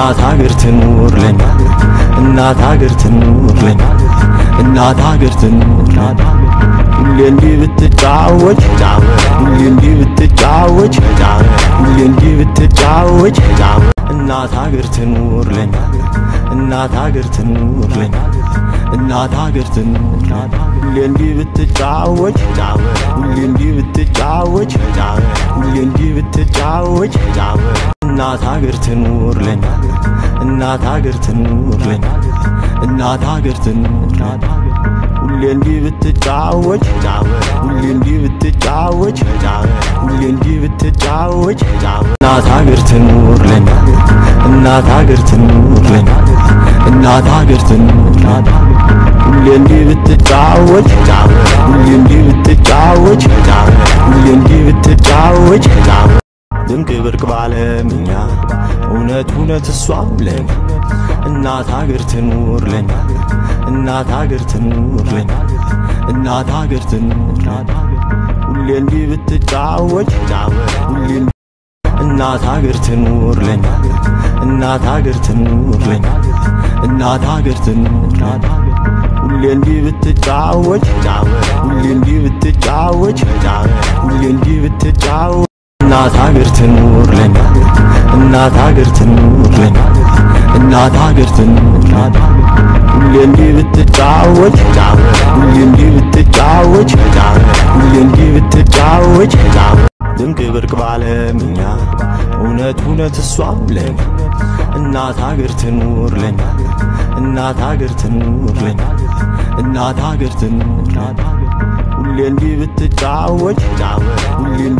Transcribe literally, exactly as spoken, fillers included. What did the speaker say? እናት ሀገር ትኑር ለኛ እናት ሀገር ትኑር ለኛ እናት ሀገር ትኑር ሁሌ እንዲህ ብትጫወች ሁሌ እንዲህ ብትጫወች ሁሌ እንዲህ ብትጫወች እናት ሀገር ትኑር ለኛ እናት ሀገር ትኑር ለኛ እናት ሀገር ትኑር ሁሌ እንዲህ ብትጫወች ሁሌ እንዲህ ብትጫወች ሁሌ እንዲህ ብትጫወች እናት ሀገር ትኑር ለኛ እናት ሀገር ትኑር ለኛ እናት ሀገር ትኑር ሁሌ እንዲህ ብትጫወች ሁሌ እንዲህ ብትጫወች ሁሌ እንዲህ ብትጫወች እናት ሀገር ትኑር ለኛ እናት ሀገር ትኑር ለኛ እናት ሀገር ትኑር ሁሌ እንዲህ ብትጫወች ሁሌ እንዲህ ብትጫወች ሁሌ እንዲህ ብትጫወች ድንቅ ብርቅ ባለምኛ እውነት እውነት እሷም ለኛ እናት ሀገር ትኑር ለኛ እናት ሀገር ትኑር ለኛ እናት ሀገር ትኑር ሁሌ እንዲህ ብትጫወች ሁሌ እናት ሀገር ትኑር ለኛ እናት ሀገር ትኑር ለኛ እናት ሀገር ትኑር ሁሌ እንዲህ ብትጫወች ሁሌ እንዲህ ብትጫወች ሁሌ እንዲህ ብትጫወች እናት ሀገር ትኑር ለኛ እናት ሀገር ትኑር ለኛ እናት ሀገር ትኑር ሁሌ እንዲህ ብትጫወች ሁሌ እንዲህ ብትጫወች ሁሌ እንዲህ ብትጫወች ድንቅ ብርቅ ባለምኛ እውነት እውነት እሷም ለኛ እናት ሀገር ትኑር ለኛ እናት ሀገር ትኑር ለኛ እናት ሀገር ትኑር ሁሌ እንዲህ ብትጫወች ሁሌ